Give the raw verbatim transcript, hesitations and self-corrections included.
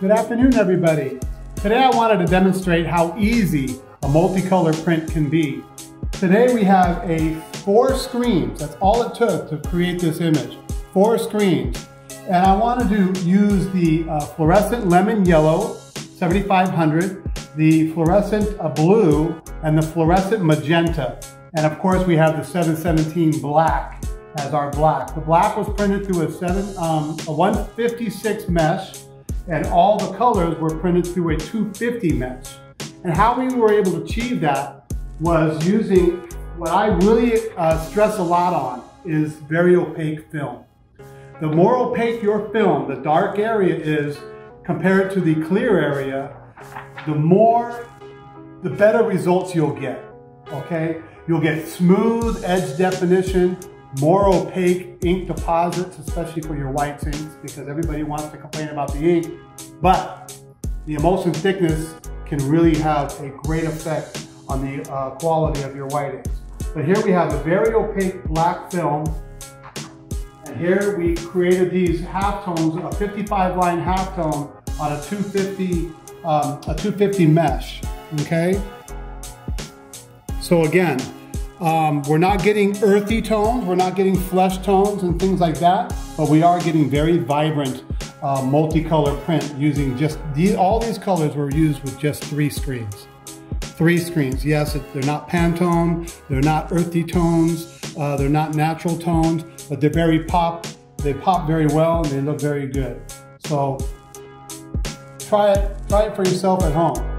Good afternoon, everybody. Today I wanted to demonstrate how easy a multicolor print can be. Today we have a four screens. That's all it took to create this image. Four screens. And I wanted to use the uh, fluorescent lemon yellow seventy-five hundred, the fluorescent uh, blue, and the fluorescent magenta. And of course we have the seven seventeen black as our black. The black was printed through a, seven, um, a one fifty-six mesh, and all the colors were printed through a two fifty mesh. And how we were able to achieve that was using what I really uh, stress a lot on is very opaque film. The more opaque your film, the dark area is compared to the clear area, the more, the better results you'll get, okay? You'll get smooth edge definition, more opaque ink deposits, especially for your whites inks, because everybody wants to complain about the ink, but the emulsion thickness can really have a great effect on the uh, quality of your white inks. But here we have a very opaque black film, and here we created these halftones, a fifty-five line halftone on a two fifty, um, a two fifty mesh, okay? So again, Um, we're not getting earthy tones, we're not getting flesh tones and things like that, but we are getting very vibrant uh, multicolor print using just, these, all these colors were used with just three screens. Three screens, yes, it, they're not Pantone, they're not earthy tones, uh, they're not natural tones, but they're very pop, they pop very well and they look very good. So, try it, try it for yourself at home.